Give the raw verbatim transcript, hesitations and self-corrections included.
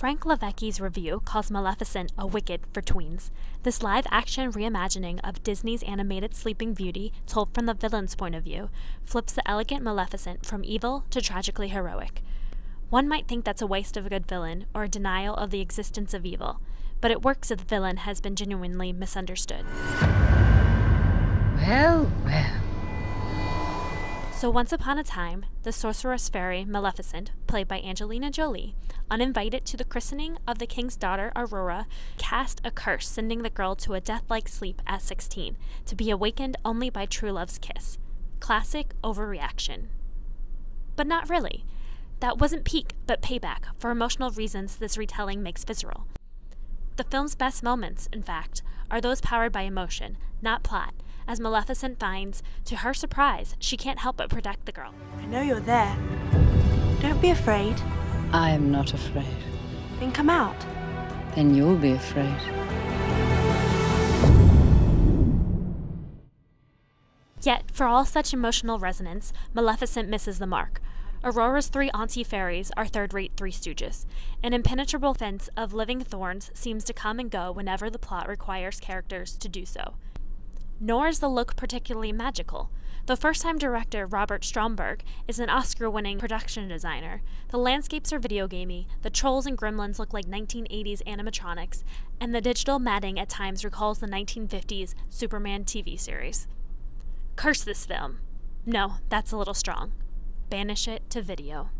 Frank Lovece's review calls Maleficent a wicked for tweens. This live-action reimagining of Disney's animated Sleeping Beauty, told from the villain's point of view, flips the elegant Maleficent from evil to tragically heroic. One might think that's a waste of a good villain, or a denial of the existence of evil, but it works if the villain has been genuinely misunderstood. Well, well. So once upon a time, the sorceress fairy Maleficent, played by Angelina Jolie, uninvited to the christening of the king's daughter Aurora, cast a curse sending the girl to a death-like sleep at sixteen, to be awakened only by true love's kiss. Classic overreaction. But not really. That wasn't peak, but payback, for emotional reasons this retelling makes visceral. The film's best moments, in fact, are those powered by emotion, not plot, as Maleficent finds, to her surprise, she can't help but protect the girl. I know you're there. Don't be afraid. I am not afraid. Then come out. Then you'll be afraid. Yet, for all such emotional resonance, Maleficent misses the mark. Aurora's three auntie fairies are third-rate Three Stooges. An impenetrable fence of living thorns seems to come and go whenever the plot requires characters to do so. Nor is the look particularly magical. The first-time director Robert Stromberg is an Oscar-winning production designer. The landscapes are video gamey, the trolls and gremlins look like nineteen eighties animatronics, and the digital matting at times recalls the nineteen fifties Superman T V series. Curse this film. No, that's a little strong. Banish it to video.